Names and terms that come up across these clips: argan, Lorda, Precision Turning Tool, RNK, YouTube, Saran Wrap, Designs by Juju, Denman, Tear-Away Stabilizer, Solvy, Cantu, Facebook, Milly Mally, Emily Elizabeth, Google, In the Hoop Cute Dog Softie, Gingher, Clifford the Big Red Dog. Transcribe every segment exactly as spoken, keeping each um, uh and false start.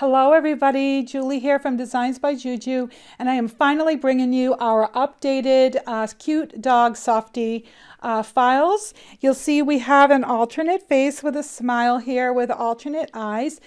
Hello everybody, Julie here from Designs by Juju, and I am finally bringing you our updated uh, Cute Dog Softie uh, files. You'll see we have an alternate face with a smile here with alternate eyes.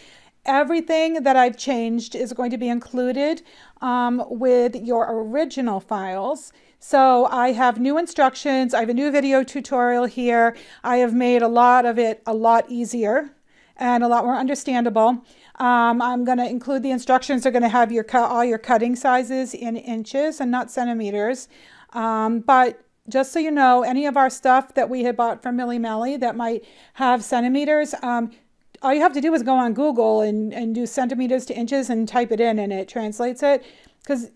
Everything that I've changed is going to be included um, with your original files. So I have new instructions, I have a new video tutorial here. I have made a lot of it a lot easier and a lot more understandable. Um, I'm going to include the instructions. They're going to have your all your cutting sizes in inches and not centimeters. Um, but just so you know, any of our stuff that we had bought from Milly Mally that might have centimeters, um, all you have to do is go on Google and, and do centimeters to inches and type it in and it translates it. Because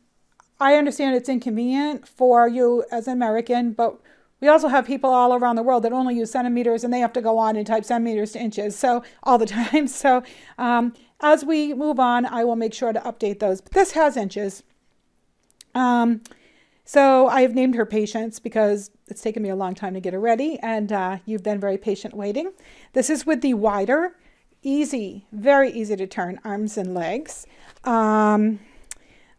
I understand it's inconvenient for you as an American, but we also have people all around the world that only use centimeters and they have to go on and type centimeters to inches so all the time. So um, as we move on, I will make sure to update those. But this has inches. Um, so I have named her Patience because it's taken me a long time to get her ready, and uh, you've been very patient waiting. This is with the wider, easy, very easy to turn arms and legs. Um,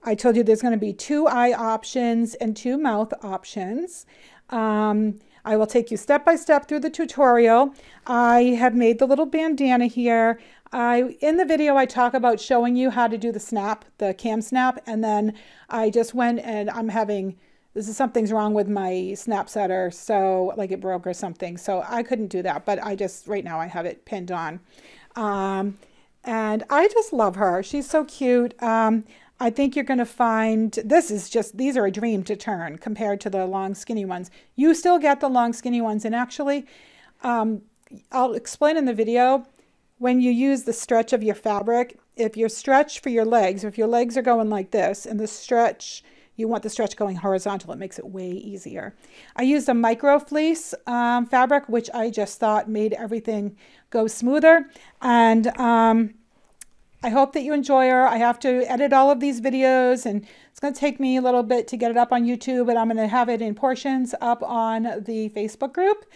I told you there's going to be two eye options and two mouth options. Um, I will take you step by step through the tutorial. I have made the little bandana here. I, in the video, I talk about showing you how to do the snap, the cam snap, and then I just went and I'm having, this is something's wrong with my snap setter, so like it broke or something. So I couldn't do that, but I just, right now I have it pinned on. Um, and I just love her. She's so cute. Um, I think you're going to find this is just, these are a dream to turn compared to the long skinny ones. You still get the long skinny ones, and actually um, I'll explain in the video when you use the stretch of your fabric, if your stretch for your legs, if your legs are going like this and the stretch, you want the stretch going horizontal, it makes it way easier. I used a micro fleece um, fabric, which I just thought made everything go smoother, and um, I hope that you enjoy her. I have to edit all of these videos and it's going to take me a little bit to get it up on YouTube, but I'm going to have it in portions up on the Facebook group.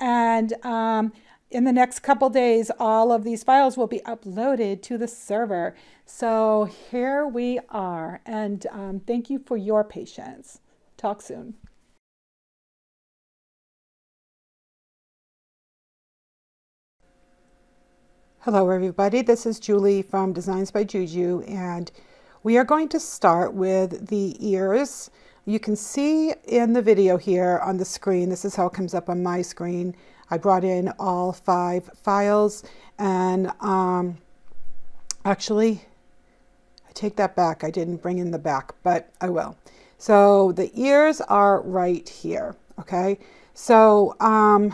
And um, in the next couple days, all of these files will be uploaded to the server. So here we are. And um, thank you for your patience. Talk soon. Hello everybody, this is Julie from Designs by Juju, and we are going to start with the ears. You can see in the video here on the screen, this is how it comes up on my screen. I brought in all five files, and um, actually, I take that back, I didn't bring in the back, but I will. So the ears are right here, okay? So, um,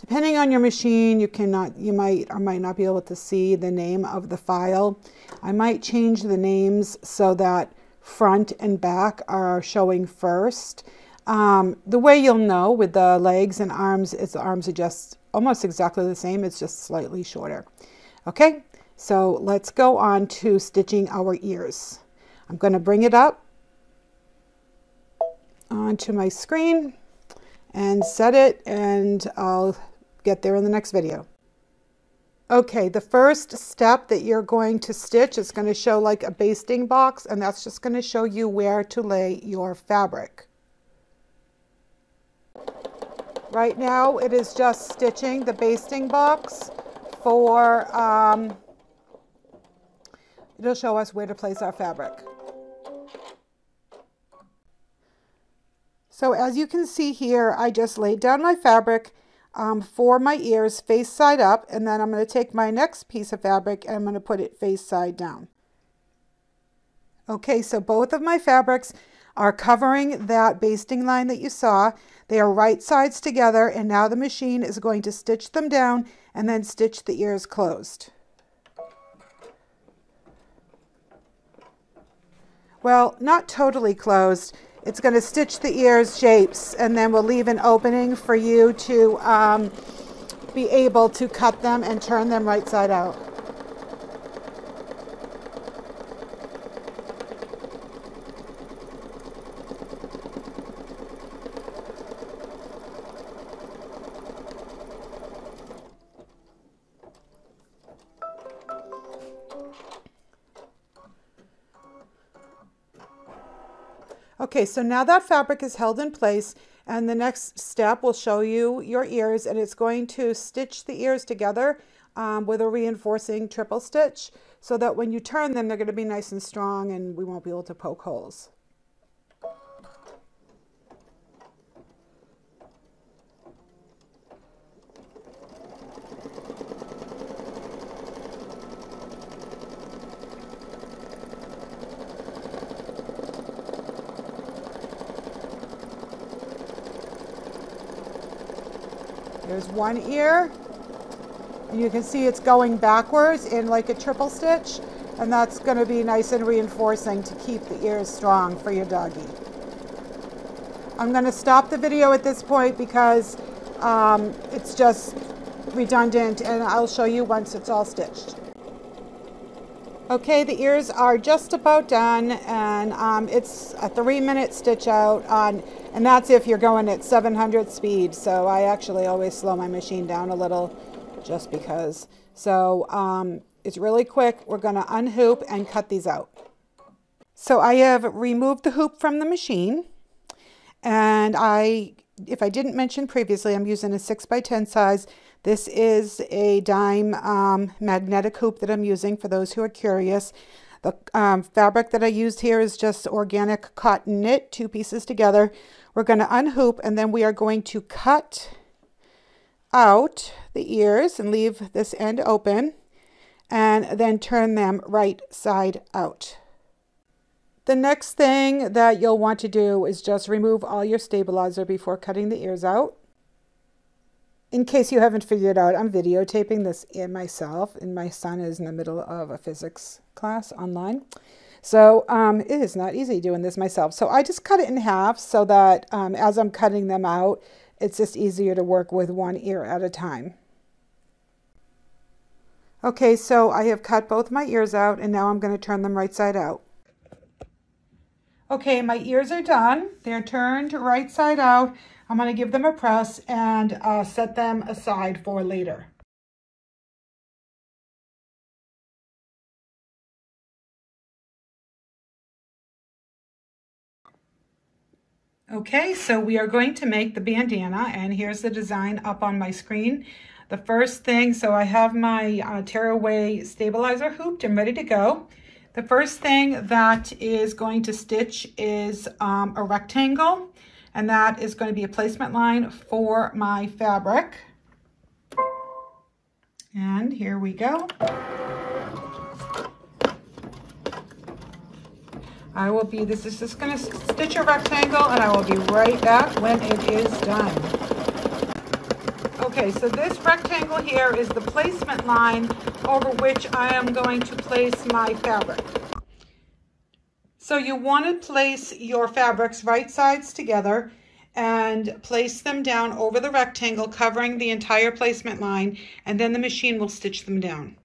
depending on your machine, you cannot, you might or might not be able to see the name of the file. I might change the names so that front and back are showing first. Um, the way you'll know with the legs and arms is the arms are just almost exactly the same. It's just slightly shorter. Okay, so let's go on to stitching our ears. I'm going to bring it up onto my screen and set it, and I'll get there in the next video. Okay, the first step that you're going to stitch is going to show like a basting box, and that's just going to show you where to lay your fabric. Right now it is just stitching the basting box for, um, it'll show us where to place our fabric. So as you can see here, I just laid down my fabric um, for my ears face side up, and then I'm going to take my next piece of fabric and I'm going to put it face side down. Okay, so both of my fabrics are covering that basting line that you saw. They are right sides together, and now the machine is going to stitch them down and then stitch the ears closed. Well, not totally closed. It's going to stitch the ears shapes, and then we'll leave an opening for you to um, be able to cut them and turn them right side out. Okay, so now that fabric is held in place, and the next step will show you your ears, and it's going to stitch the ears together um, with a reinforcing triple stitch so that when you turn them, they're going to be nice and strong and we won't be able to poke holes. There's one ear, and you can see it's going backwards in like a triple stitch, and that's going to be nice and reinforcing to keep the ears strong for your doggy. I'm going to stop the video at this point because um, it's just redundant, and I'll show you once it's all stitched. Okay, the ears are just about done, and um, it's a three minute stitch out on. And that's if you're going at seven hundred speed. So I actually always slow my machine down a little just because. So um, it's really quick. We're going to unhoop and cut these out. So I have removed the hoop from the machine. And I, if I didn't mention previously, I'm using a six by ten size. This is a dime um, magnetic hoop that I'm using for those who are curious. The um, fabric that I used here is just organic cotton knit, two pieces together. We're going to unhoop, and then we are going to cut out the ears and leave this end open, and then turn them right side out. The next thing that you'll want to do is just remove all your stabilizer before cutting the ears out. In case you haven't figured out, I'm videotaping this in myself, and my son is in the middle of a physics class online. So um, it is not easy doing this myself. So I just cut it in half so that um, as I'm cutting them out, it's just easier to work with one ear at a time. Okay, so I have cut both my ears out, and now I'm going to turn them right side out. Okay, my ears are done. They're turned right side out. I'm going to give them a press and uh, set them aside for later. Okay, so we are going to make the bandana, and here's the design up on my screen. The first thing, so I have my uh, tear-away stabilizer hooped and ready to go. The first thing that is going to stitch is um, a rectangle. And that is going to be a placement line for my fabric. And here we go. I will be, this is just going to stitch a rectangle, and I will be right back when it is done. Okay, so this rectangle here is the placement line over which I am going to place my fabric. So you want to place your fabrics right sides together and place them down over the rectangle, covering the entire placement line, and then the machine will stitch them down.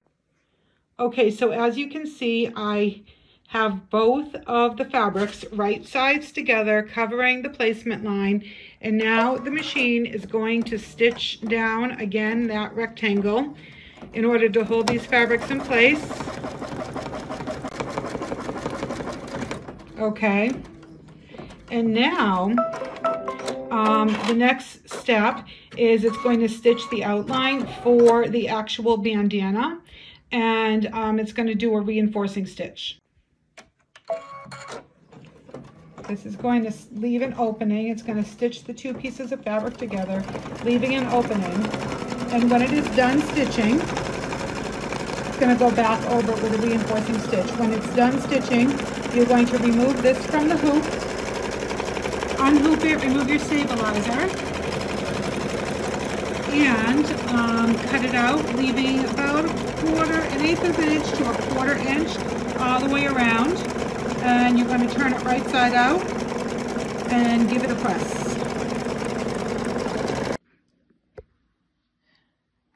Okay, so as you can see, I have both of the fabrics right sides together, covering the placement line, and now the machine is going to stitch down again that rectangle in order to hold these fabrics in place. Okay, and now um, the next step is it's going to stitch the outline for the actual bandana, and um, it's going to do a reinforcing stitch. This is going to leave an opening. It's going to stitch the two pieces of fabric together, leaving an opening, and when it is done stitching, it's going to go back over it with a reinforcing stitch. When it's done stitching, you're going to remove this from the hoop, unhoop it, remove your stabilizer, and um, cut it out, leaving about a quarter, an eighth of an inch to a quarter inch all the way around. And you're going to turn it right side out and give it a press.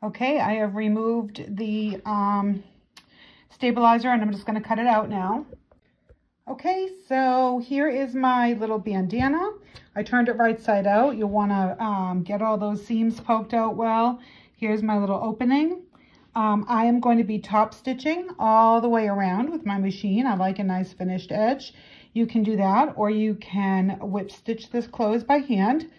Okay, I have removed the um, stabilizer, and I'm just going to cut it out now. Okay, so here is my little bandana. I turned it right side out. You'll want to um, get all those seams poked out well. Here's my little opening. Um, I am going to be top stitching all the way around with my machine. I like a nice finished edge. You can do that, or you can whip stitch this closed by hand,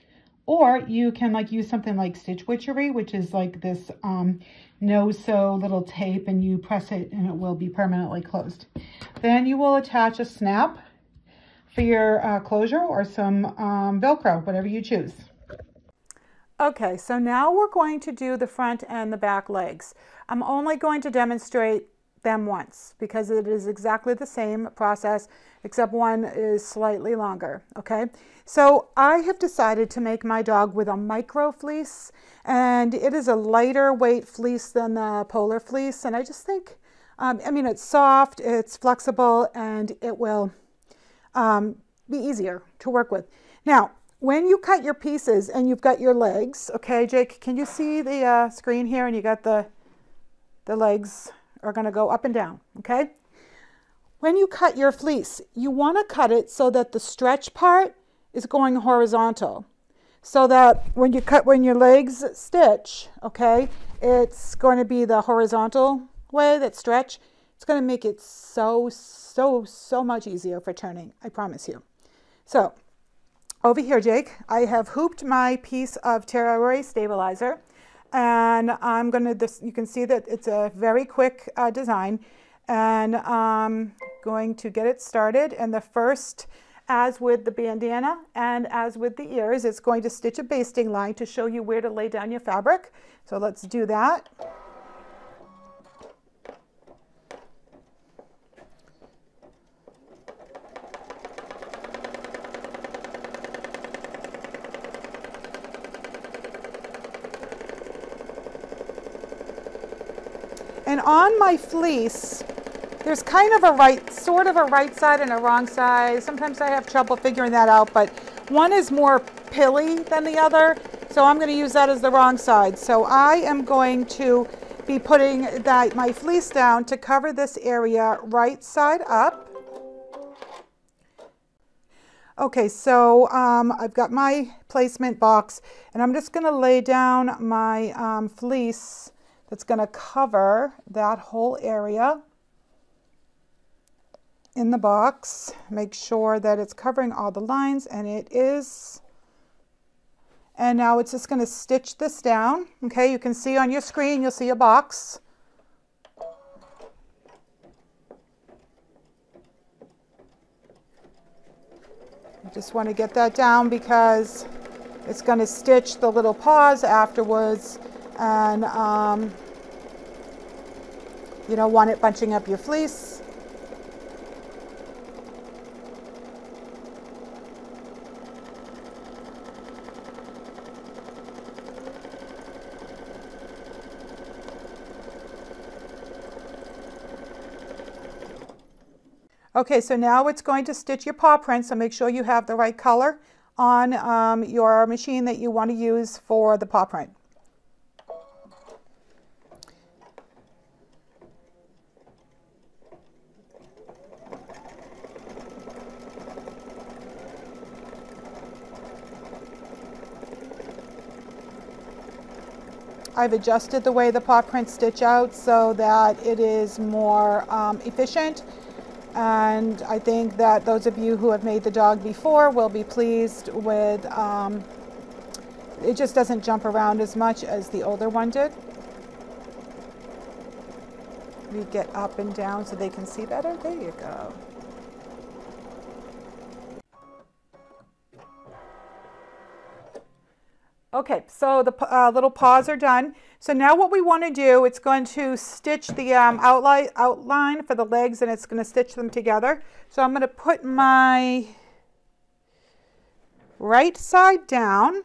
or you can like use something like Stitch Witchery, which is like this um, no-sew little tape, and you press it and it will be permanently closed. Then you will attach a snap for your uh, closure, or some um, Velcro, whatever you choose. Okay, so now we're going to do the front and the back legs. I'm only going to demonstrate them once because it is exactly the same process, except one is slightly longer, okay? So I have decided to make my dog with a micro fleece, and it is a lighter weight fleece than the polar fleece, and I just think, um, I mean, it's soft, it's flexible, and it will um, be easier to work with. Now, when you cut your pieces and you've got your legs, okay, Jake, can you see the uh, screen here? And you got the, the legs are gonna go up and down, okay? When you cut your fleece, you wanna cut it so that the stretch part is going horizontal. So that when you cut, when your legs stitch, okay, it's gonna be the horizontal way that stretch. It's gonna make it so, so, so much easier for turning, I promise you. So, over here, Jake, I have hooped my piece of Tear-Away Stabilizer, and I'm gonna, this, you can see that it's a very quick uh, design, and I'm going to get it started. And the first, as with the bandana and as with the ears, it's going to stitch a basting line to show you where to lay down your fabric. So let's do that. And on my fleece, there's kind of a right, sort of a right side and a wrong side. Sometimes I have trouble figuring that out, but one is more pilly than the other. So I'm gonna use that as the wrong side. So I am going to be putting that, my fleece down to cover this area right side up. Okay, so um, I've got my placement box, and I'm just gonna lay down my um, fleece that's going to cover that whole area in the box. Make sure that it's covering all the lines, and it is. And now it's just going to stitch this down. Okay, you can see on your screen, you'll see a box. I just want to get that down because it's going to stitch the little paws afterwards. And um, you don't want it bunching up your fleece. Okay, so now it's going to stitch your paw print, so make sure you have the right color on um, your machine that you want to use for the paw print. I've adjusted the way the paw prints stitch out so that it is more um, efficient, and I think that those of you who have made the dog before will be pleased with um, it just doesn't jump around as much as the older one did. We get up and down so they can see better. There you go. Okay, so the uh, little paws are done. So now what we want to do, it's going to stitch the um, outline, outline for the legs, and it's going to stitch them together. So I'm going to put my right side down,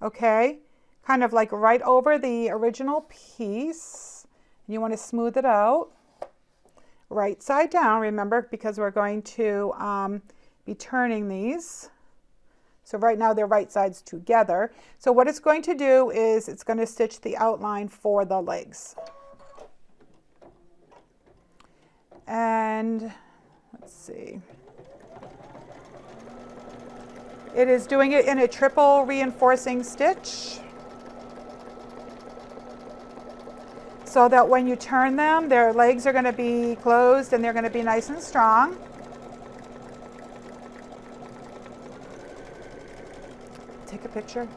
okay, kind of like right over the original piece. You want to smooth it out. Right side down, remember, because we're going to um, be turning these. So right now they're right sides together. So what it's going to do is it's going to stitch the outline for the legs. And let's see. It is doing it in a triple reinforcing stitch, so that when you turn them, their legs are going to be closed and they're going to be nice and strong. take a picture?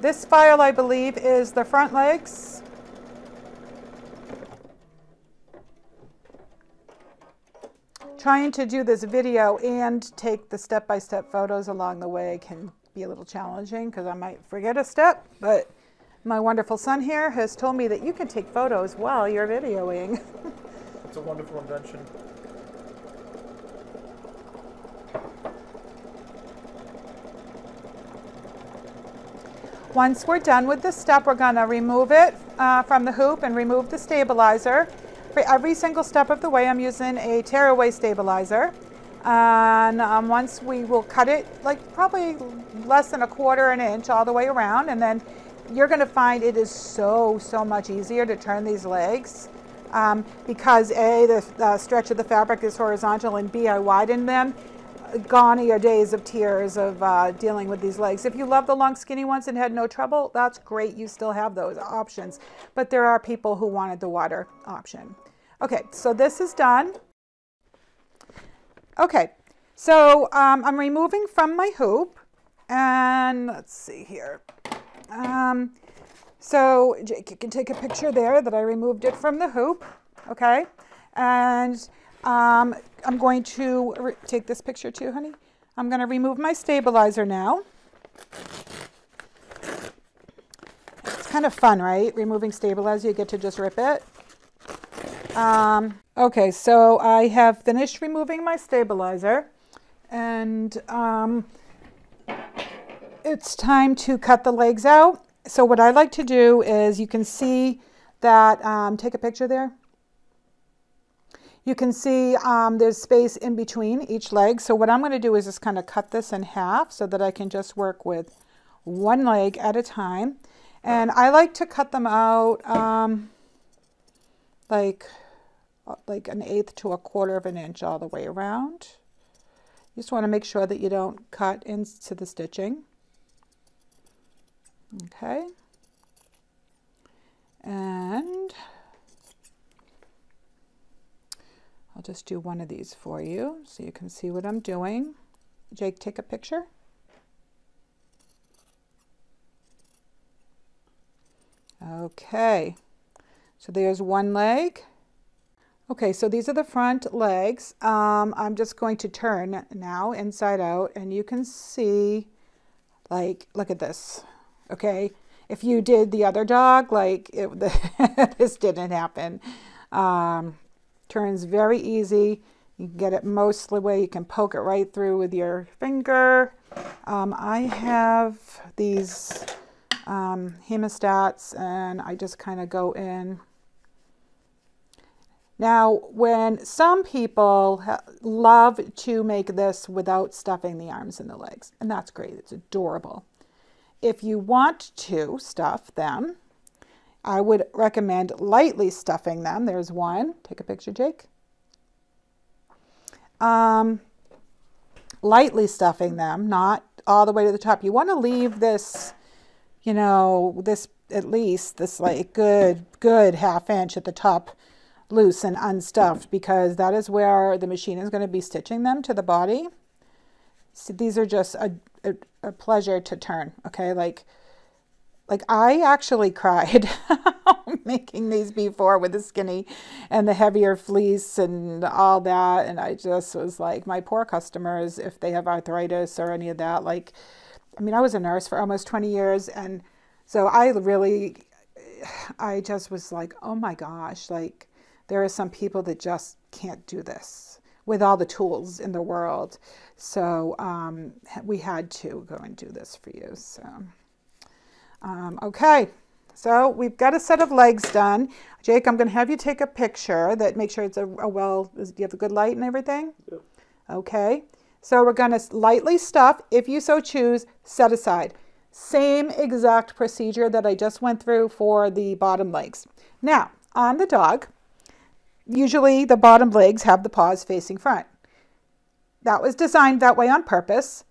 This file, I believe, is the front legs. Trying to do this video and take the step-by-step photos along the way can be a little challenging because I might forget a step, but my wonderful son here has told me that you can take photos while you're videoing. It's a wonderful invention. Once we're done with this step, we're going to remove it uh, from the hoop and remove the stabilizer. For every single step of the way, I'm using a tear-away stabilizer. And um, once we will cut it, like probably less than a quarter an inch all the way around. And then you're going to find it is so, so much easier to turn these legs um, because A, the uh, stretch of the fabric is horizontal, and B, I widen them. Gone are your days of tears of uh, dealing with these legs. If you love the long skinny ones and had no trouble, that's great. You still have those options, but there are people who wanted the water option. Okay, so this is done. Okay, so um, I'm removing from my hoop, and let's see here. Um, so Jake, you can take a picture there that I removed it from the hoop. Okay, and Um, I'm going to take this picture too, honey. I'm going to remove my stabilizer now. It's kind of fun, right? Removing stabilizer, you get to just rip it. Um, okay, so I have finished removing my stabilizer, and um, it's time to cut the legs out. So what I like to do is, you can see that, um, take a picture there. You can see um, there's space in between each leg. So what I'm going to do is just kind of cut this in half so that I can just work with one leg at a time. And I like to cut them out um, like, like an eighth to a quarter of an inch all the way around. You just want to make sure that you don't cut into the stitching. Okay. And I'll just do one of these for you so you can see what I'm doing. Jake, take a picture. Okay, so there's one leg. Okay, so these are the front legs. Um, I'm just going to turn now inside out, and you can see, like, look at this. Okay, if you did the other dog, like, it, the this didn't happen. Um, Turns very easy. You can get it most of the way. You can poke it right through with your finger. Um, I have these um, hemostats, and I just kind of go in. Now, when some people love to make this without stuffing the arms and the legs, and that's great. It's adorable. If you want to stuff them, I would recommend lightly stuffing them. There's one. Take a picture, Jake. Um, lightly stuffing them, not all the way to the top. You want to leave this, you know, this at least this like good, good half inch at the top loose and unstuffed, because that is where the machine is going to be stitching them to the body. So these are just a, a, a pleasure to turn. Okay, like. Like, I actually cried making these before with the skinny and the heavier fleece and all that. And I just was like, my poor customers, if they have arthritis or any of that. Like, I mean, I was a nurse for almost twenty years. And so I really, I just was like, oh my gosh, like, there are some people that just can't do this with all the tools in the world. So um, we had to go and do this for you. So. Um, okay, so we've got a set of legs done. Jake, I'm going to have you take a picture that make sure it's a, a well, is, do you have a good light and everything? Yep. Okay, so we're going to lightly stuff, if you so choose, set aside. Same exact procedure that I just went through for the bottom legs. Now, on the dog, usually the bottom legs have the paws facing front. That was designed that way on purpose.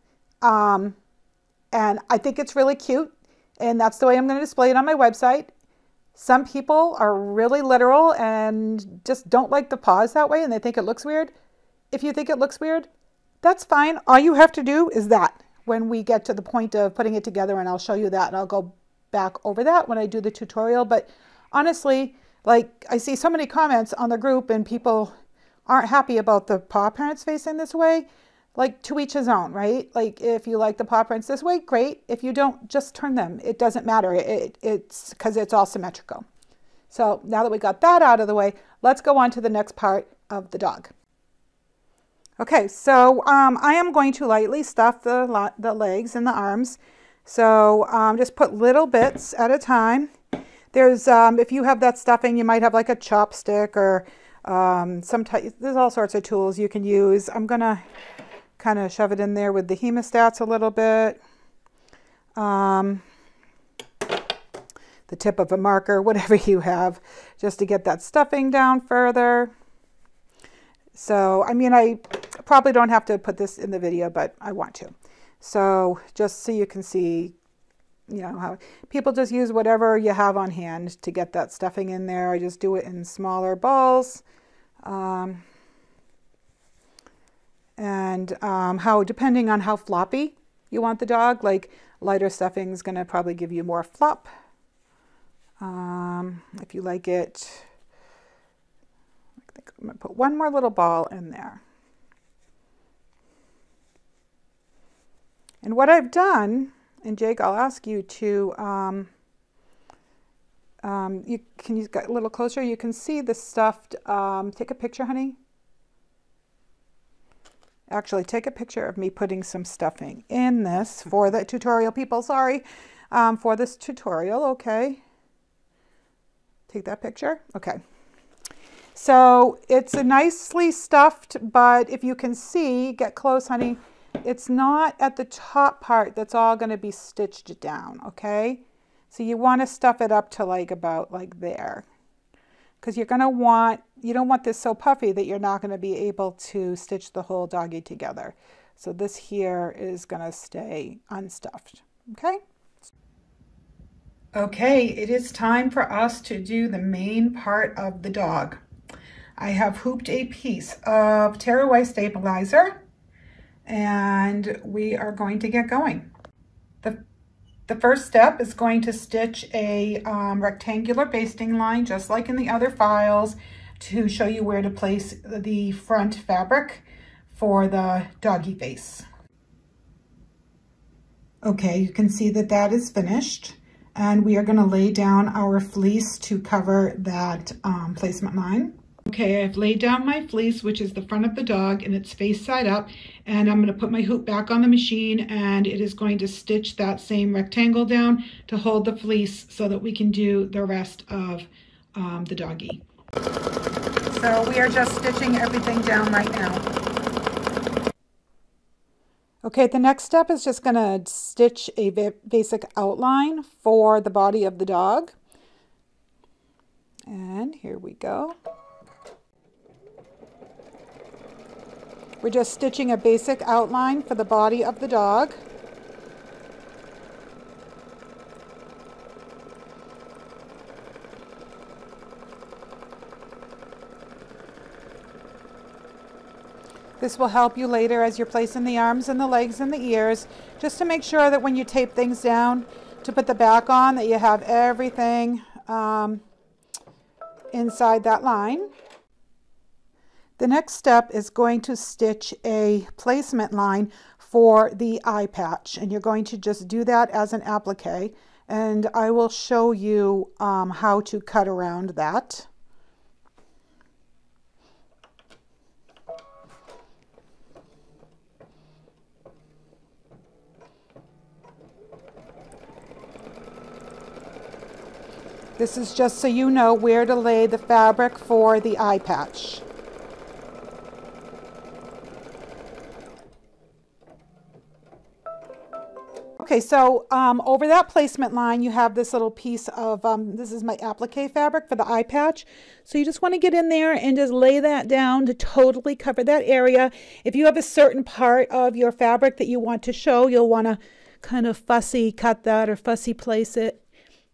Um, and I think it's really cute. and that's the way I'm going to display it on my website. Some people are really literal and just don't like the paws that way, and they think it looks weird. If you think it looks weird, that's fine. All you have to do is that when we get to the point of putting it together, and I'll show you that, and I'll go back over that when I do the tutorial. But honestly, like, I see so many comments on the group and people aren't happy about the paw prints facing this way. Like, to each his own, right? Like, if you like the paw prints this way, great. If you don't, just turn them. It doesn't matter. It, it's because it's all symmetrical. So now that we got that out of the way, let's go on to the next part of the dog. Okay, so um, I am going to lightly stuff the, the legs and the arms. So um, just put little bits at a time. There's, um, if you have that stuffing, you might have like a chopstick or um, some type, there's all sorts of tools you can use. I'm gonna kind of shove it in there with the hemostats a little bit, um, the tip of a marker, whatever you have, just to get that stuffing down further. So, I mean, I probably don't have to put this in the video, but I want to. So just so you can see, you know, how people just use whatever you have on hand to get that stuffing in there. I just do it in smaller balls. Um, and um, how, depending on how floppy you want the dog, like lighter stuffing is going to probably give you more flop. Um, if you like it, I think I'm going to put one more little ball in there. And what I've done, and Jake, I'll ask you to, um, um, you can you get a little closer? You can see the stuffed, um, take a picture, honey. Actually, take a picture of me putting some stuffing in this for the tutorial, people, sorry, um, for this tutorial, okay. Take that picture, okay. So it's a nicely stuffed, but if you can see, get close, honey, it's not at the top part that's all going to be stitched down, okay? So you want to stuff it up to like about like there, because you're going to want, you don't want this so puffy that you're not going to be able to stitch the whole doggy together. So this here is going to stay unstuffed, okay? Okay, it is time for us to do the main part of the dog. I have hooped a piece of Tear-Away Stabilizer, and we are going to get going. The, the first step is going to stitch a um, rectangular basting line, just like in the other files, to show you where to place the front fabric for the doggy face. Okay, you can see that that is finished, and we are gonna lay down our fleece to cover that um, placement line. Okay, I've laid down my fleece, which is the front of the dog, and it's face side up, and I'm going to put my hoop back on the machine, and it is going to stitch that same rectangle down to hold the fleece so that we can do the rest of um, the doggy. So we are just stitching everything down right now. Okay, the next step is just going to stitch a basic outline for the body of the dog. And here we go. We're just stitching a basic outline for the body of the dog. This will help you later as you're placing the arms and the legs and the ears, just to make sure that when you tape things down to put the back on, that you have everything um, inside that line. The next step is going to stitch a placement line for the eye patch, and you're going to just do that as an applique, and I will show you um, how to cut around that. This is just so you know where to lay the fabric for the eye patch. Okay, so um, over that placement line, you have this little piece of, um, this is my applique fabric for the eye patch. So you just want to get in there and just lay that down to totally cover that area. If you have a certain part of your fabric that you want to show, you'll want to kind of fussy cut that or fussy place it.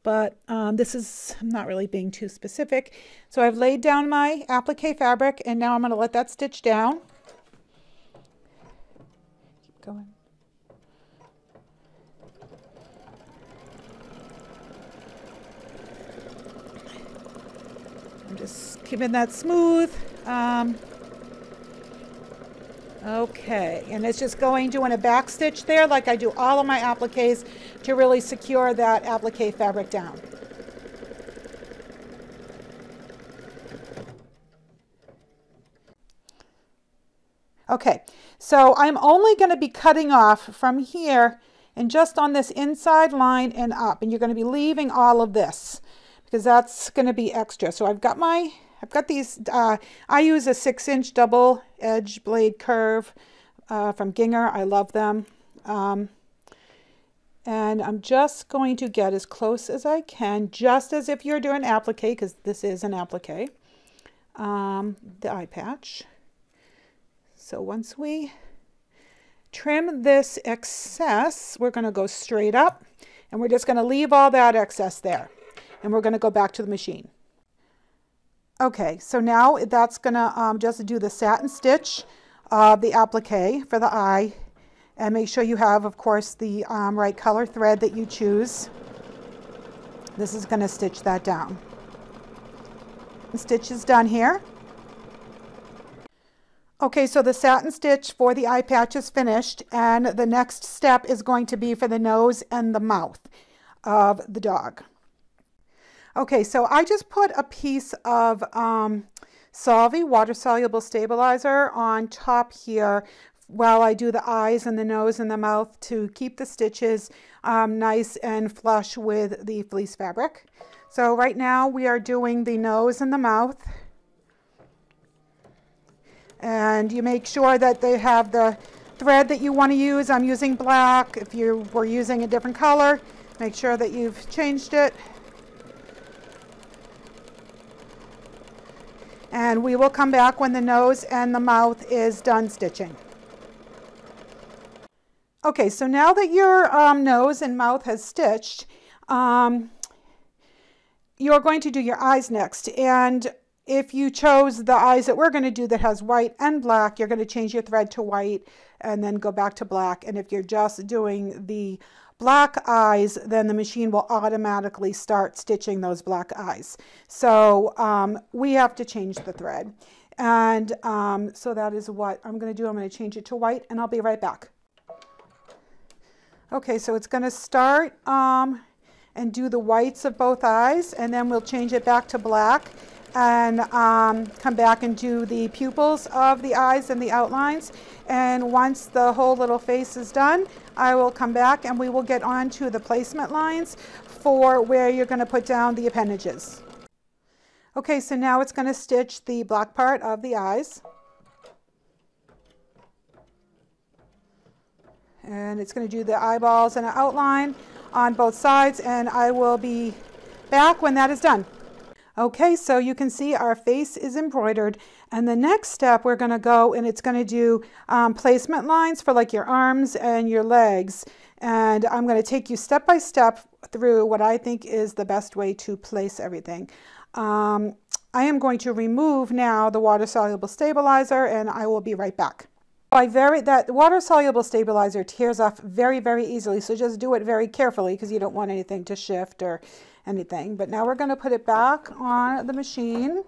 But um, this is, I'm not really being too specific. So I've laid down my applique fabric, and now I'm gonna let that stitch down. Keep going. I'm just keeping that smooth. Um, okay, and it's just going, doing a back stitch there like I do all of my appliques to really secure that applique fabric down. Okay, so I'm only going to be cutting off from here and just on this inside line and up, and you're going to be leaving all of this because that's going to be extra. So I've got my, I've got these, uh, I use a six inch double edge blade curve uh, from Gingher. I love them. Um, and I'm just going to get as close as I can, just as if you're doing applique, because this is an applique, um, the eye patch. So once we trim this excess, we're going to go straight up, and we're just going to leave all that excess there, and we're going to go back to the machine. Okay, so now that's going to um, just do the satin stitch of the applique for the eye, and make sure you have, of course, the um, right color thread that you choose. This is going to stitch that down. The stitch is done here. Okay, so the satin stitch for the eye patch is finished, and the next step is going to be for the nose and the mouth of the dog. Okay, so I just put a piece of um, Solvy water-soluble stabilizer on top here while I do the eyes and the nose and the mouth to keep the stitches um, nice and flush with the fleece fabric. So right now we are doing the nose and the mouth. And you make sure that they have the thread that you want to use. I'm using black. If you were using a different color, make sure that you've changed it. And we will come back when the nose and the mouth is done stitching. Okay, so now that your um, nose and mouth has stitched, um, you're going to do your eyes next. And if you chose the eyes that we're going to do that has white and black, you're going to change your thread to white and then go back to black. And if you're just doing the black eyes, then the machine will automatically start stitching those black eyes. So um, we have to change the thread. And um, so that is what I'm going to do. I'm going to change it to white, and I'll be right back. Okay, so it's going to start um, and do the whites of both eyes, and then we'll change it back to black and um, come back and do the pupils of the eyes and the outlines. And once the whole little face is done, I will come back and we will get on to the placement lines for where you're going to put down the appendages. Okay, so now it's going to stitch the black part of the eyes. And it's going to do the eyeballs and an outline on both sides, and I will be back when that is done. Okay, so you can see our face is embroidered, and the next step we're going to go and it's going to do um, placement lines for like your arms and your legs, and I'm going to take you step by step through what I think is the best way to place everything. Um, I am going to remove now the water-soluble stabilizer, and I will be right back. I very, that water-soluble stabilizer tears off very, very easily, so just do it very carefully because you don't want anything to shift or anything. But now we're going to put it back on the machine.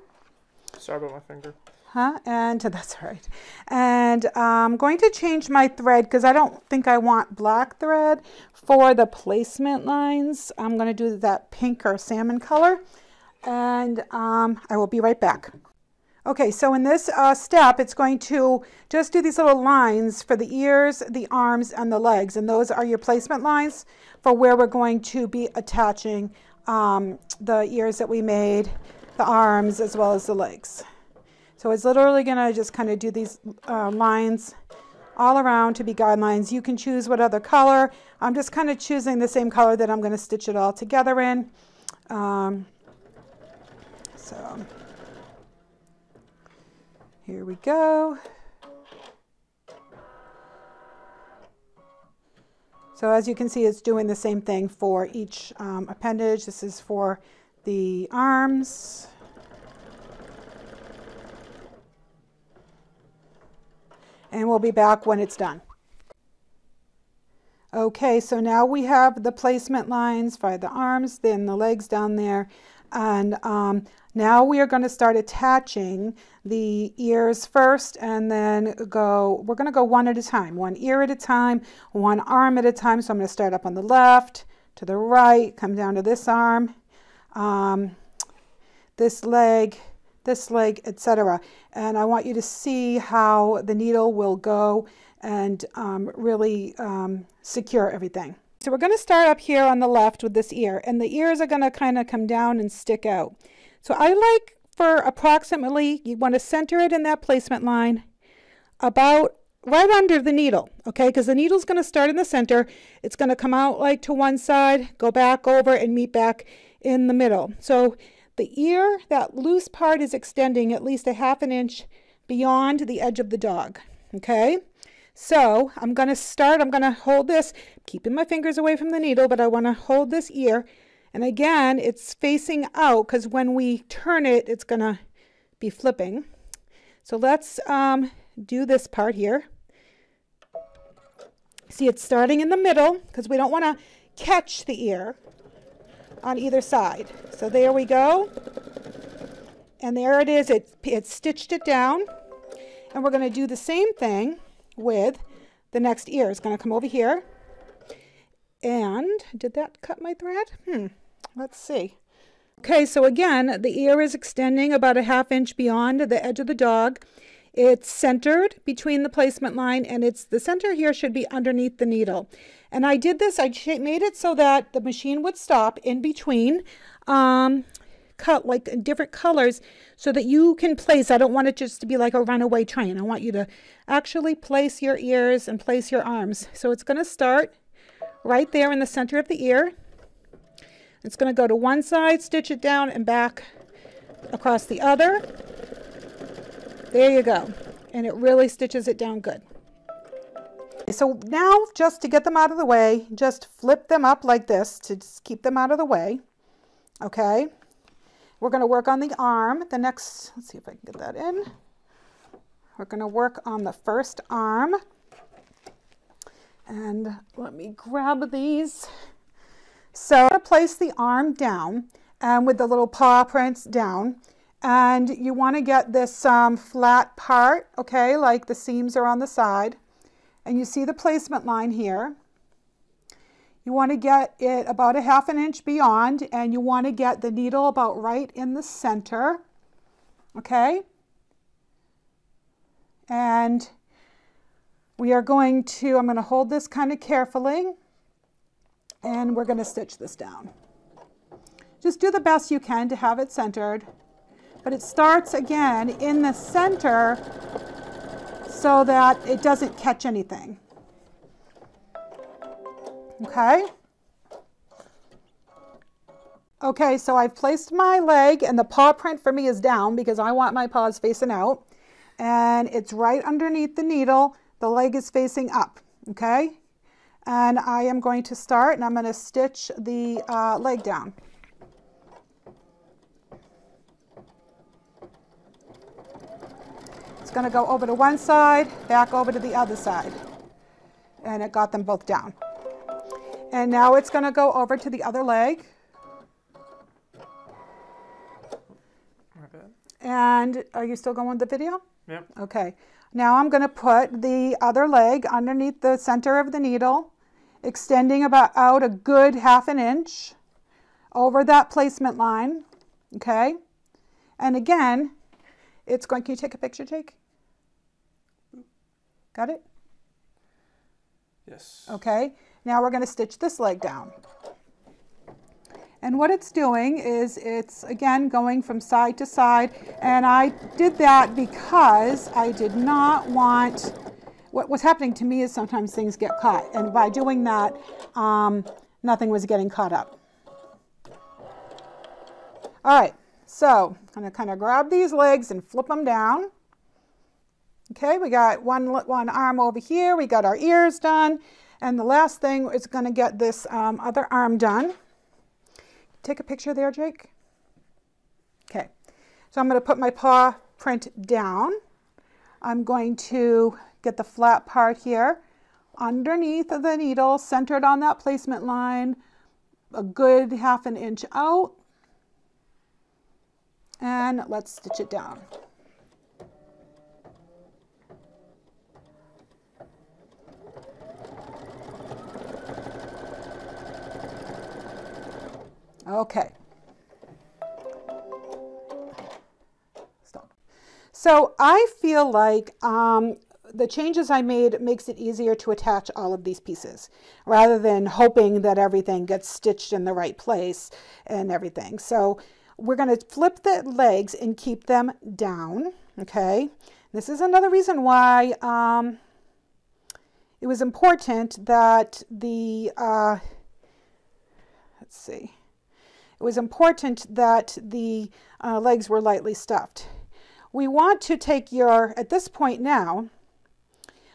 Sorry about my finger. Huh? And that's all right. And I'm going to change my thread because I don't think I want black thread for the placement lines. I'm going to do that pink or salmon color, and um, I will be right back. Okay, so in this uh, step, it's going to just do these little lines for the ears, the arms, and the legs. And those are your placement lines for where we're going to be attaching um, the ears that we made, the arms, as well as the legs. So it's literally gonna just kind of do these uh, lines all around to be guidelines. You can choose what other color. I'm just kind of choosing the same color that I'm gonna stitch it all together in. Um, so. Here we go. So as you can see, it's doing the same thing for each um, appendage. This is for the arms. And we'll be back when it's done. Okay, so now we have the placement lines for the arms, then the legs down there. And um, now we are going to start attaching the ears first, and then go, we're going to go one at a time, one ear at a time, one arm at a time. So I'm going to start up on the left, to the right, come down to this arm, um, this leg, this leg, et cetera. And I want you to see how the needle will go and um, really um, secure everything. So we're going to start up here on the left with this ear, and the ears are going to kind of come down and stick out. So I like for approximately, you want to center it in that placement line about right under the needle, okay? Because the needle's going to start in the center. It's going to come out like to one side, go back over, and meet back in the middle. So the ear, that loose part, is extending at least a half an inch beyond the edge of the dog, okay? So I'm going to start, I'm going to hold this, keeping my fingers away from the needle, but I want to hold this ear. And again, it's facing out because when we turn it, it's going to be flipping. So let's um, do this part here. See, it's starting in the middle because we don't want to catch the ear on either side. So there we go. And there it is. It, it stitched it down. And we're going to do the same thing with the next ear. It's going to come over here. And did that cut my thread? Hmm. Let's see. Okay, so again, the ear is extending about a half inch beyond the edge of the dog. It's centered between the placement line, and it's the center here should be underneath the needle. And I did this, I made it so that the machine would stop in between um, cut like different colors so that you can place. I don't want it just to be like a runaway train. I want you to actually place your ears and place your arms. So it's going to start right there in the center of the ear. It's going to go to one side, stitch it down, and back across the other. There you go. And it really stitches it down good. So now, just to get them out of the way, just flip them up like this to just keep them out of the way. Okay. We're going to work on the arm. The next, let's see if I can get that in. We're going to work on the first arm. And let me grab these. So I'm going to place the arm down and with the little paw prints down. And you want to get this um, flat part, okay, like the seams are on the side. And you see the placement line here. You want to get it about a half an inch beyond, and you want to get the needle about right in the center, okay? And we are going to, I'm going to hold this kind of carefully, and we're going to stitch this down. Just do the best you can to have it centered, but it starts again in the center so that it doesn't catch anything. Okay. Okay, so I've placed my leg, and the paw print for me is down because I want my paws facing out. And it's right underneath the needle. The leg is facing up. Okay. And I am going to start, and I'm going to stitch the uh, leg down. It's going to go over to one side, back over to the other side. And it got them both down. And now it's going to go over to the other leg. Okay. And are you still going with the video? Yep. Okay. Now I'm going to put the other leg underneath the center of the needle, extending about out a good half an inch over that placement line. Okay. And again, it's going, can you take a picture, Jake? Got it? Yes. Okay. Now we're going to stitch this leg down. And what it's doing is it's, again, going from side to side. And I did that because I did not want, what was happening to me is sometimes things get caught. And by doing that, um, nothing was getting caught up. All right. So I'm going to kind of grab these legs and flip them down. Okay. We got one, one arm over here. We got our ears done. And the last thing is going to get this um, other arm done. Take a picture there, Jake. Okay, so I'm going to put my paw print down. I'm going to get the flat part here underneath of the needle, centered on that placement line, a good half an inch out. And let's stitch it down. Okay. Stop. So I feel like um, the changes I made makes it easier to attach all of these pieces rather than hoping that everything gets stitched in the right place and everything. So we're going to flip the legs and keep them down. Okay. This is another reason why um, it was important that the, uh, let's see. It was important that the uh, legs were lightly stuffed. We want to take your, at this point now,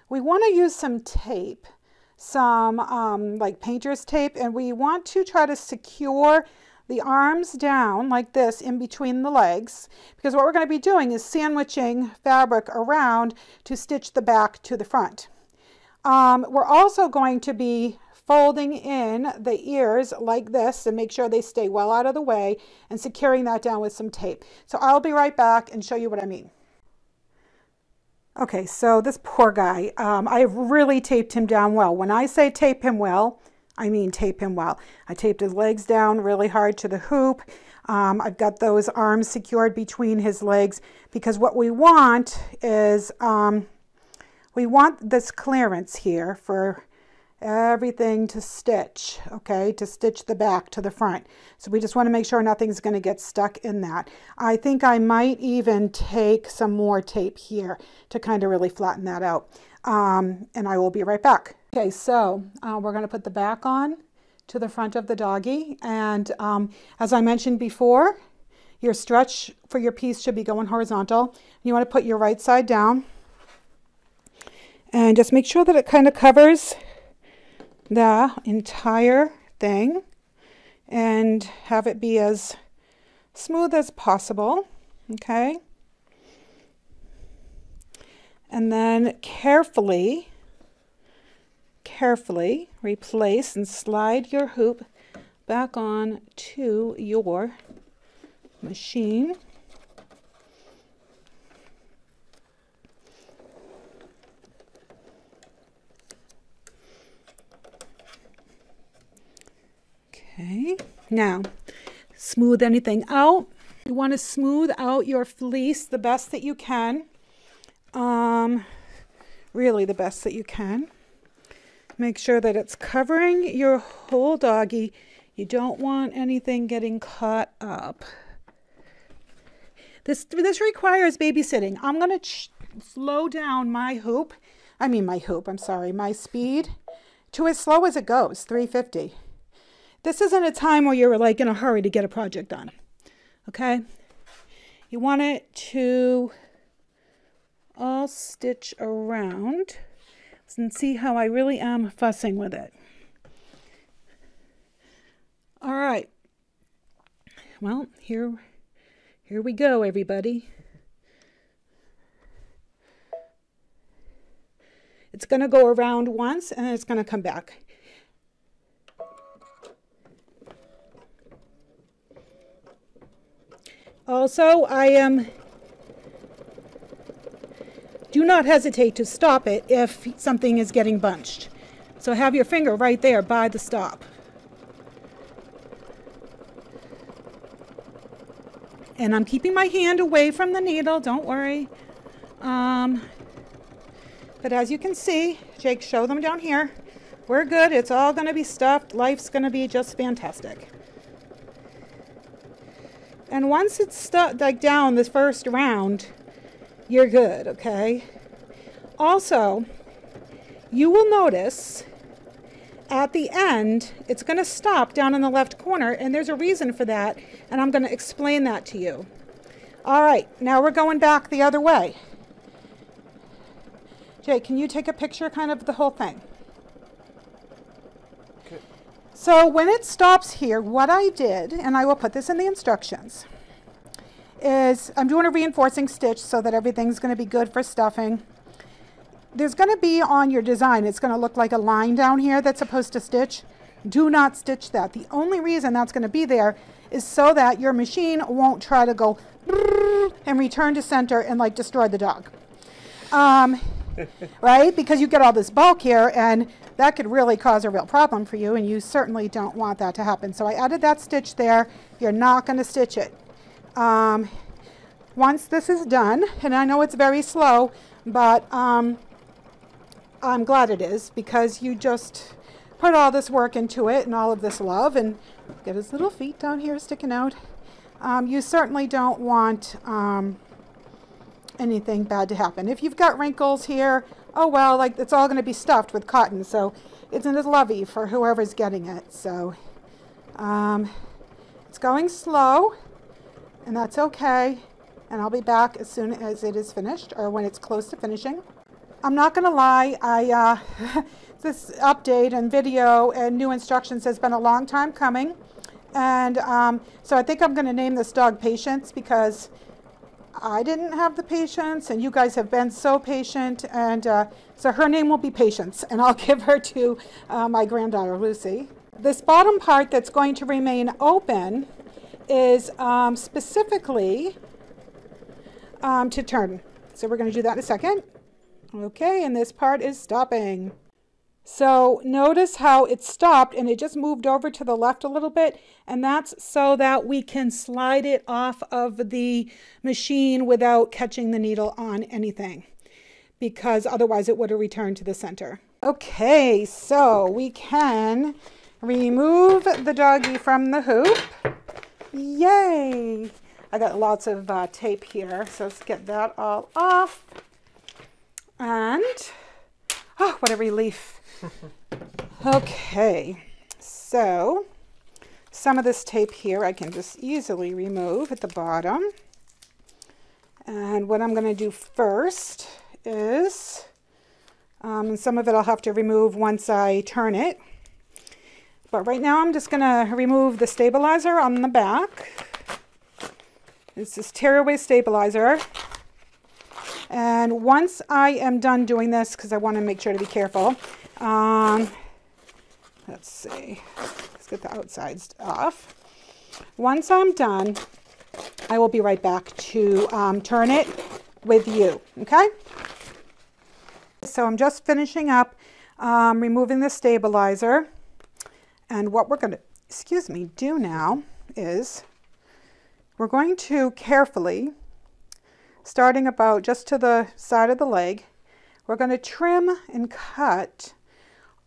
we want to use some tape, some um, like painter's tape, and we want to try to secure the arms down like this in between the legs, because what we're going to be doing is sandwiching fabric around to stitch the back to the front. Um, we're also going to be folding in the ears like this and make sure they stay well out of the way and securing that down with some tape. So I'll be right back and show you what I mean. Okay, so this poor guy, um, I've really taped him down well. When I say tape him well, I mean tape him well. I taped his legs down really hard to the hoop. Um, I've got those arms secured between his legs, because what we want is um, we want this clearance here for everything to stitch, okay, to stitch the back to the front. So we just want to make sure nothing's going to get stuck in that. I think I might even take some more tape here to kind of really flatten that out. Um, and I will be right back. Okay, so uh, we're going to put the back on to the front of the doggy. And um, as I mentioned before, your stretch for your piece should be going horizontal. You want to put your right side down and just make sure that it kind of covers the entire thing and have it be as smooth as possible, okay? And then carefully, carefully replace and slide your hoop back on to your machine. Okay, now smooth anything out. You want to smooth out your fleece the best that you can, um, really the best that you can. Make sure that it's covering your whole doggy. You don't want anything getting caught up. This, this requires babysitting. I'm going to slow down my hoop, I mean my hoop, I'm sorry, my speed to as slow as it goes, three fifty. This isn't a time where you're like in a hurry to get a project done, okay? You want it to all stitch around, and see how I really am fussing with it. All right. Well, here, here we go, everybody. It's going to go around once, and then it's going to come back. Also, I am, um, do not hesitate to stop it if something is getting bunched. So have your finger right there by the stop. And I'm keeping my hand away from the needle, don't worry. Um, but as you can see, Jake, show them down here. We're good, it's all gonna be stuffed. Life's gonna be just fantastic. And once it's stuck like down this first round, you're good, okay? Also, you will notice at the end, it's gonna stop down in the left corner, and there's a reason for that, and I'm gonna explain that to you. All right, now we're going back the other way. Jay, can you take a picture kind of the whole thing? So when it stops here, what I did, and I will put this in the instructions, is I'm doing a reinforcing stitch so that everything's going to be good for stuffing. There's going to be on your design, it's going to look like a line down here that's supposed to stitch. Do not stitch that. The only reason that's going to be there is so that your machine won't try to go and return to center and like destroy the dog. Um, right? Because you get all this bulk here and that could really cause a real problem for you, and you certainly don't want that to happen. So I added that stitch there. You're not going to stitch it. Um, once this is done, and I know it's very slow, but um, I'm glad it is, because you just put all this work into it and all of this love, and get his little feet down here sticking out. Um, you certainly don't want um, anything bad to happen. If you've got wrinkles here, oh well, like it's all going to be stuffed with cotton, so it's in his lovey for whoever's getting it. So um, it's going slow, and that's okay, and I'll be back as soon as it is finished, or when it's close to finishing. I'm not going to lie, I, uh, this update and video and new instructions has been a long time coming, and um, so I think I'm going to name this dog Patience, because I didn't have the patience and you guys have been so patient, and uh, so her name will be Patience, and I'll give her to uh, my granddaughter Lucy. This bottom part that's going to remain open is um, specifically um, to turn, so we're going to do that in a second. Okay, and this part is stopping. So notice how it stopped and it just moved over to the left a little bit, and that's so that we can slide it off of the machine without catching the needle on anything, because otherwise it would have returned to the center. Okay, so we can remove the doggy from the hoop. Yay! I got lots of uh, tape here, so let's get that all off. And, oh, what a relief. Okay, so some of this tape here I can just easily remove at the bottom. And what I'm going to do first is, um, and some of it I'll have to remove once I turn it. But right now I'm just going to remove the stabilizer on the back. This is Tear-Away Stabilizer. And once I am done doing this, because I want to make sure to be careful, um, let's see, let's get the outsides off. Once I'm done, I will be right back to um, turn it with you, okay? So I'm just finishing up um, removing the stabilizer. And what we're going to, excuse me, do now is we're going to carefully, starting about just to the side of the leg, we're going to trim and cut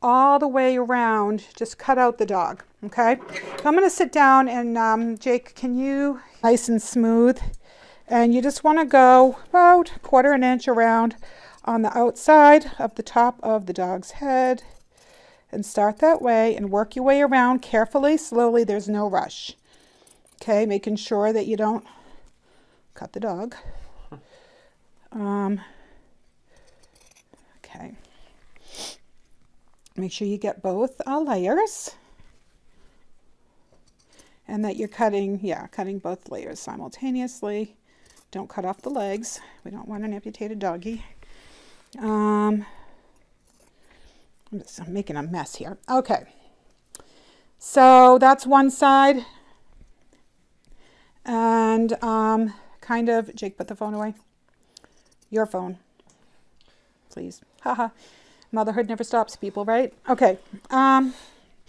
all the way around, just cut out the dog, okay? So I'm going to sit down and um, Jake, can you, nice and smooth, and you just want to go about a quarter an inch around on the outside of the top of the dog's head, and start that way and work your way around carefully, slowly, there's no rush, okay? Making sure that you don't cut the dog. Um, okay, make sure you get both uh, layers, and that you're cutting, yeah, cutting both layers simultaneously. Don't cut off the legs. We don't want an amputated doggy. Um, I'm just I'm making a mess here. Okay, so that's one side, and um, kind of, Jake, put the phone away. Your phone, please. Haha. Motherhood never stops, people, right? Okay. Um,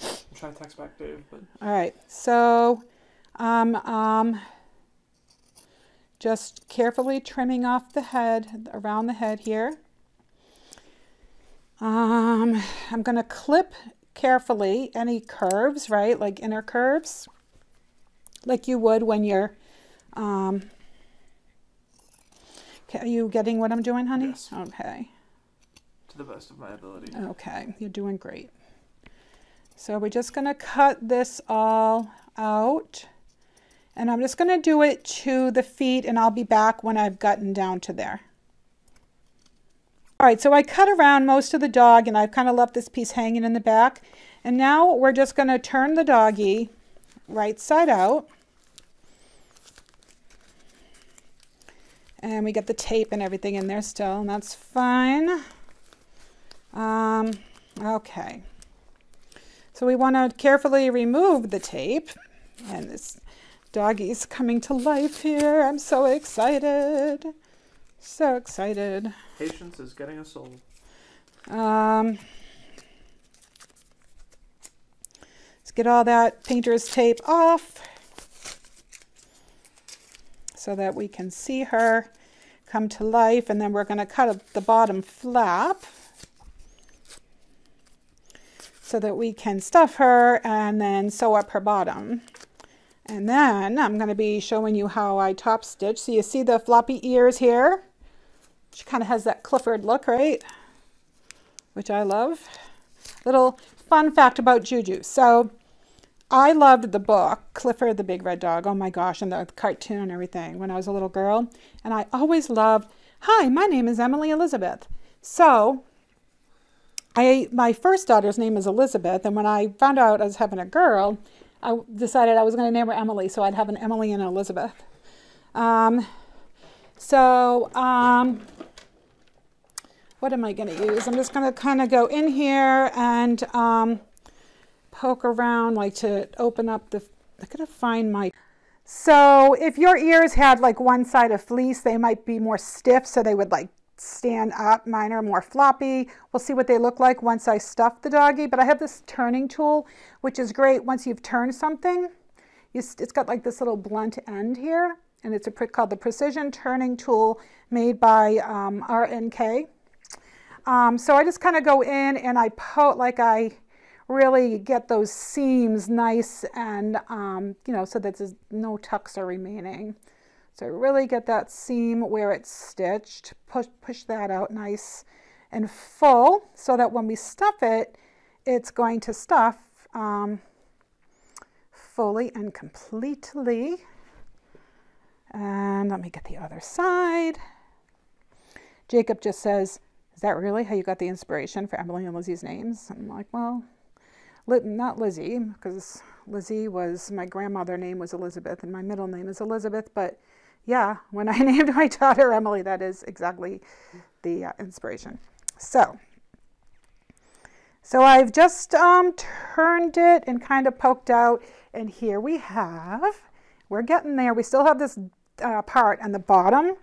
I'm trying to text back, Dave. But... All right. So, um, um, just carefully trimming off the head, around the head here. Um, I'm going to clip carefully any curves, right? Like inner curves, like you would when you're, um, are you getting what I'm doing, honey? Yes. Okay. To the best of my ability. Okay, you're doing great. So we're just going to cut this all out. And I'm just going to do it to the feet, and I'll be back when I've gotten down to there. All right, so I cut around most of the dog, and I've kind of left this piece hanging in the back. And now we're just going to turn the doggy right side out. And we get the tape and everything in there still, and that's fine. Um, okay. So we want to carefully remove the tape. And this doggy's coming to life here. I'm so excited. So excited. Patience is getting us old. Um, let's get all that painter's tape off, so that we can see her come to life. And then we're going to cut the bottom flap so that we can stuff her and then sew up her bottom. And then I'm going to be showing you how I top stitch. So you see the floppy ears here? She kind of has that Clifford look, right? Which I love. Little fun fact about Juju. So I loved the book, Clifford the Big Red Dog, oh my gosh, and the cartoon and everything when I was a little girl. And I always loved, hi, my name is Emily Elizabeth. So I, my first daughter's name is Elizabeth, and when I found out I was having a girl, I decided I was going to name her Emily, so I'd have an Emily and an Elizabeth. Um, so um, what am I going to use? I'm just going to kind of go in here and... Um, poke around like to open up the, I gotta find my, so if your ears had like one side of fleece, they might be more stiff, so they would like stand up. Mine are more floppy. We'll see what they look like once I stuff the doggy, but I have this turning tool, which is great. Once you've turned something, you, it's got like this little blunt end here, and it's a called the Precision Turning Tool, made by um, R N K. Um, so I just kind of go in and I poke, like I really get those seams nice and, um, you know, so that there's no tucks are remaining. So really get that seam where it's stitched, push, push that out nice and full, so that when we stuff it, it's going to stuff um, fully and completely. And let me get the other side. Jacob just says, is that really how you got the inspiration for Emily and Lizzie's names? And I'm like, well, not Lizzie, because Lizzie was, my grandmother name was Elizabeth, and my middle name is Elizabeth. But yeah, when I named my daughter Emily, that is exactly the uh, inspiration. So, so I've just um, turned it and kind of poked out. And here we have, we're getting there. We still have this uh, part on the bottom.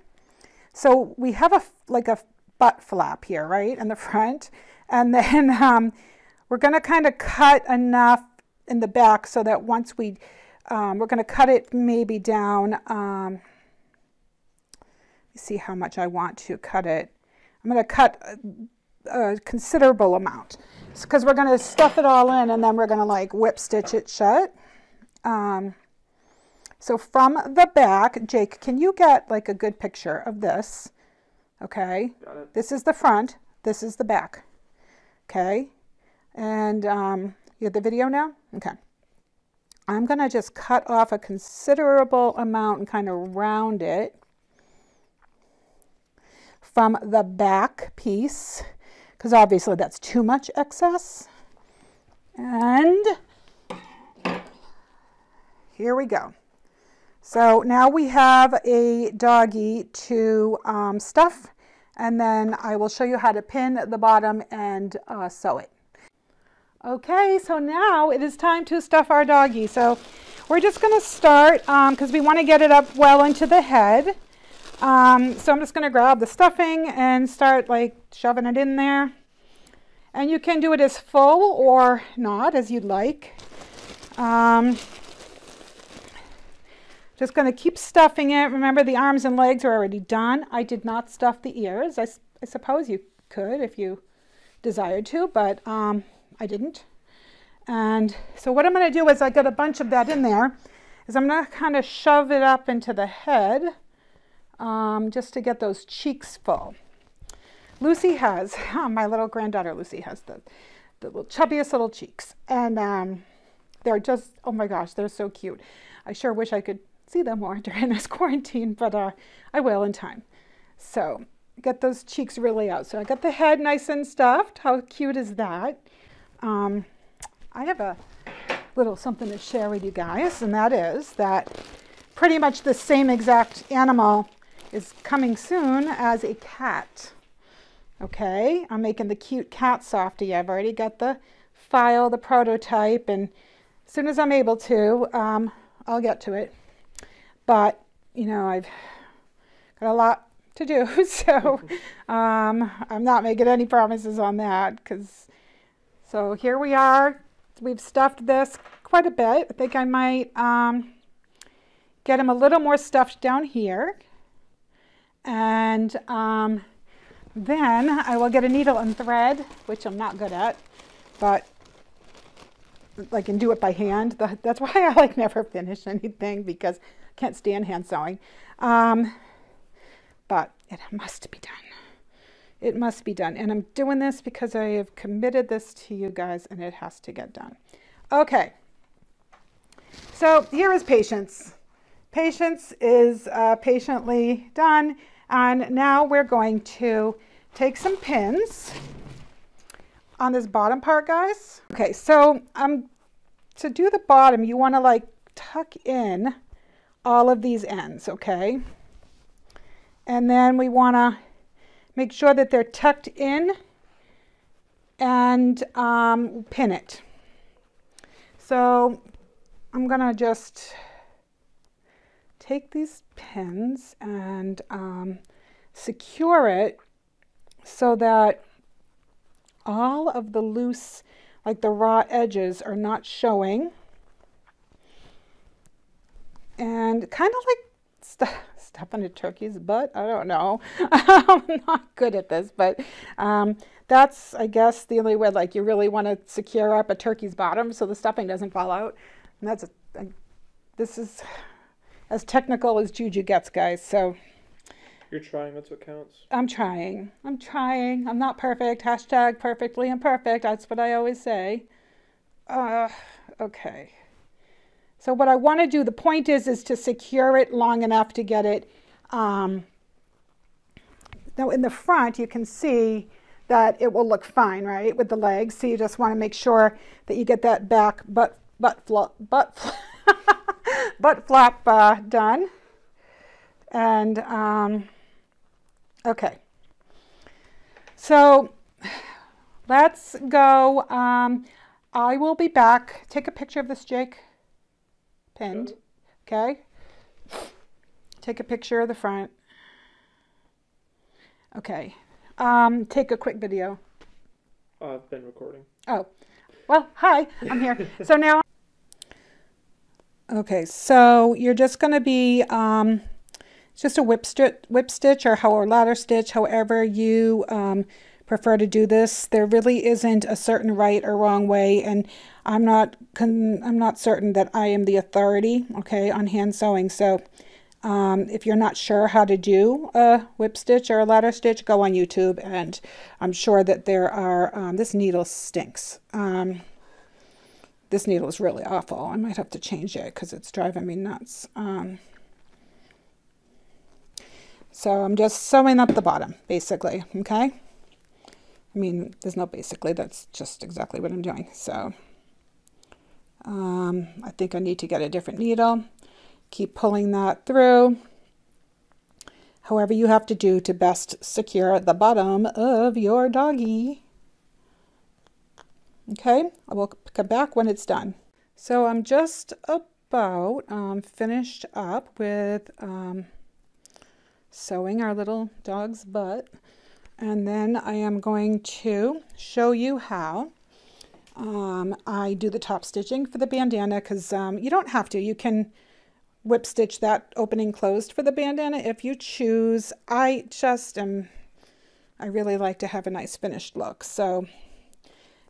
So we have a, like a butt flap here, right, in the front. And then, um, we're going to kind of cut enough in the back so that once we, um, we're going to cut it maybe down. Um, see how much I want to cut it. I'm going to cut a, a considerable amount, because we're going to stuff it all in, and then we're going to like whip stitch it shut. Um, so from the back, Jake, can you get like a good picture of this? Okay. Got it. This is the front. This is the back. Okay. And um, you have the video now? Okay. I'm going to just cut off a considerable amount and kind of round it from the back piece, because obviously that's too much excess. And here we go. So now we have a doggy to um, stuff, and then I will show you how to pin the bottom and uh, sew it. Okay, so now it is time to stuff our doggy. So we're just going to start because um, we want to get it up well into the head. Um, so I'm just going to grab the stuffing and start like shoving it in there. And you can do it as full or not, as you'd like. Um, just going to keep stuffing it. Remember, the arms and legs are already done. I did not stuff the ears. I, I suppose you could if you desired to, but... Um, I didn't. And so what I'm going to do is I got a bunch of that in there is I'm going to kind of shove it up into the head um, just to get those cheeks full. Lucy has, oh, my little granddaughter Lucy has the, the little chubbiest little cheeks, and um, they're just, oh my gosh, they're so cute. I sure wish I could see them more during this quarantine, but uh, I will in time. So get those cheeks really out. So I got the head nice and stuffed. How cute is that? Um, I have a little something to share with you guys, and that is that pretty much the same exact animal is coming soon as a cat. Okay, I'm making the cute cat softie. I've already got the file, the prototype, and as soon as I'm able to, um, I'll get to it. But, you know, I've got a lot to do, so um, I'm not making any promises on that. Because, so here we are. We've stuffed this quite a bit. I think I might um, get him a little more stuffed down here. And um, then I will get a needle and thread, which I'm not good at, but I can do it by hand. That's why I like never finish anything, because I can't stand hand sewing. Um, but it must be done. It must be done. And I'm doing this because I have committed this to you guys, and it has to get done. Okay. So here is Patience. Patience is uh, patiently done. And now we're going to take some pins on this bottom part, guys. Okay, so um, to do the bottom, you want to like tuck in all of these ends, okay? And then we want to make sure that they're tucked in and um, pin it. So I'm going to just take these pins and um, secure it so that all of the loose, like the raw edges, are not showing. And kind of like st stuffing a turkey's butt, I don't know. I'm not good at this, but um, that's, I guess, the only way. Like, you really want to secure up a turkey's bottom so the stuffing doesn't fall out. And that's a, a, this is as technical as Juju gets, guys. So you're trying, that's what counts. I'm trying. I'm trying. I'm not perfect. Hashtag perfectly imperfect. That's what I always say. Uh, okay. So what I want to do, the point is, is to secure it long enough to get it. Um, now in the front, you can see that it will look fine, right, with the legs. So you just want to make sure that you get that back butt, butt flop, butt flop. butt flap uh, done. And um, okay, so let's go. um, I will be back. Take a picture of this, Jake, pinned. Okay, take a picture of the front. Okay, um, take a quick video. uh, I've been recording. Oh, well, hi, I'm here. So now, okay, so you're just going to be um, just a whip stitch, whip stitch, or how or ladder stitch, however you um, prefer to do this. There really isn't a certain right or wrong way, and I'm not con I'm not certain that I am the authority, okay, on hand sewing. So um, if you're not sure how to do a whip stitch or a ladder stitch, go on YouTube, and I'm sure that there are. Um, this needle stinks. Um, This needle is really awful. I might have to change it because it's driving me nuts. Um, so I'm just sewing up the bottom, basically, okay? I mean, there's no basically, that's just exactly what I'm doing. So um, I think I need to get a different needle. Keep pulling that through. However you have to do to best secure the bottom of your doggy. Okay, I will come back when it's done. So I'm just about um, finished up with um, sewing our little dog's butt. And then I am going to show you how um, I do the top stitching for the bandana, because um, you don't have to. You can whip stitch that opening closed for the bandana if you choose. I just am, I really like to have a nice finished look. So.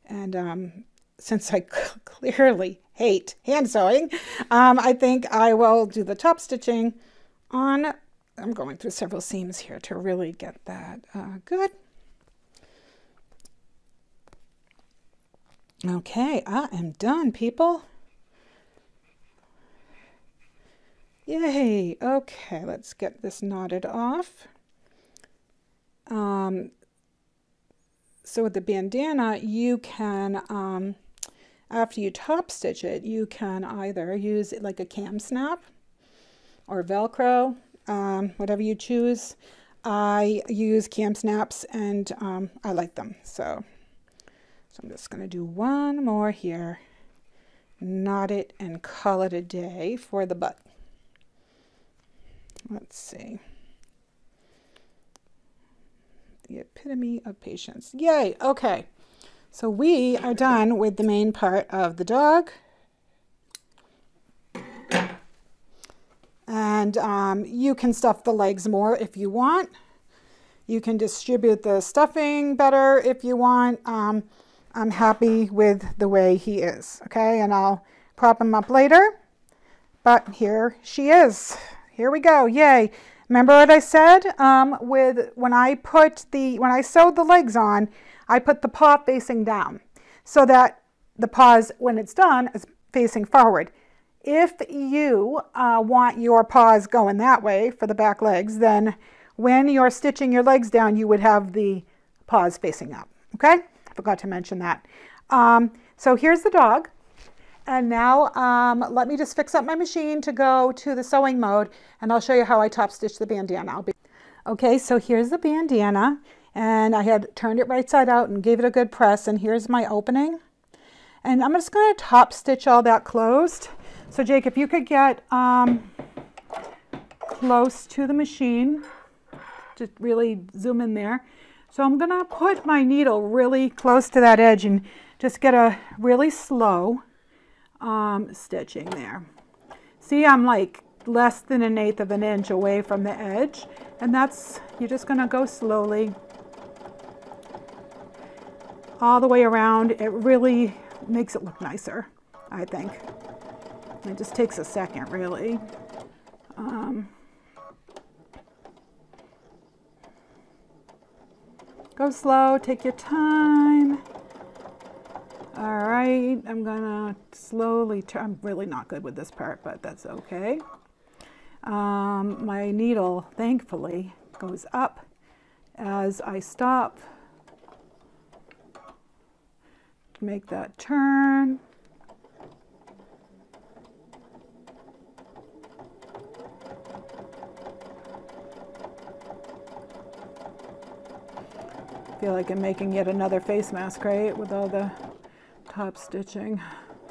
And um, since I clearly hate hand sewing, um, I think I will do the top stitching on. I'm going through several seams here to really get that uh, good. Okay, I am done, people. Yay. Okay, let's get this knotted off. Um, So with the bandana, you can um, After you top stitch it, you can either use like a cam snap or Velcro, um, whatever you choose. I use cam snaps and um, I like them. So, so I'm just gonna do one more here, knot it and call it a day for the butt. Let's see. The epitome of patience. Yay, okay. So we are done with the main part of the dog. And um, you can stuff the legs more if you want. You can distribute the stuffing better if you want. Um, I'm happy with the way he is, okay? And I'll prop him up later. But here she is. Here we go, yay. Remember what I said um, with when I put the, when I sewed the legs on, I put the paw facing down so that the paws, when it's done, is facing forward. If you uh, want your paws going that way for the back legs, then when you're stitching your legs down, you would have the paws facing up, okay? I forgot to mention that. Um, so here's the dog. And now um, let me just fix up my machine to go to the sewing mode, and I'll show you how I top stitch the bandana. I'll be okay, so here's the bandana, and I had turned it right side out and gave it a good press, and here's my opening. And I'm just going to top stitch all that closed. So Jake, if you could get um, close to the machine, to really zoom in there. So I'm going to put my needle really close to that edge and just get a really slow Um, stitching there. See, I'm like less than an eighth of an inch away from the edge, and that's, you're just going to go slowly all the way around. It really makes it look nicer, I think. It just takes a second, really. Um, go slow, take your time. All right, I'm gonna slowly turn. I'm really not good with this part, but that's okay. Um, my needle, thankfully, goes up as I stop to make that turn. I feel like I'm making yet another face mask, right, with all the top stitching.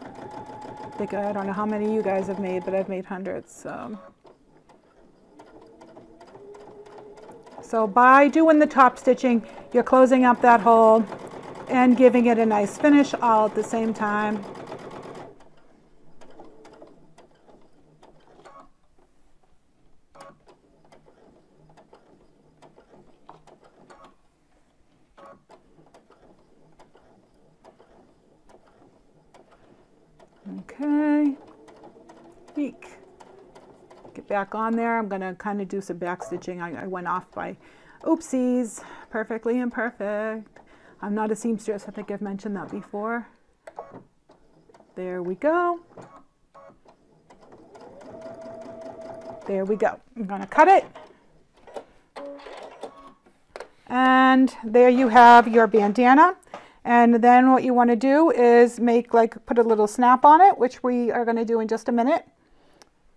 I think, I don't know how many you guys have made, but I've made hundreds. So, so by doing the top stitching, you're closing up that hole and giving it a nice finish all at the same time. Back on there. I'm going to kind of do some back stitching. I, I went off by oopsies, perfectly imperfect. I'm not a seamstress. I think I've mentioned that before. There we go. There we go. I'm going to cut it. And there you have your bandana. And then what you want to do is make like put a little snap on it, which we are going to do in just a minute.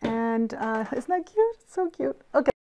And uh, isn't that cute? It's so cute. Okay.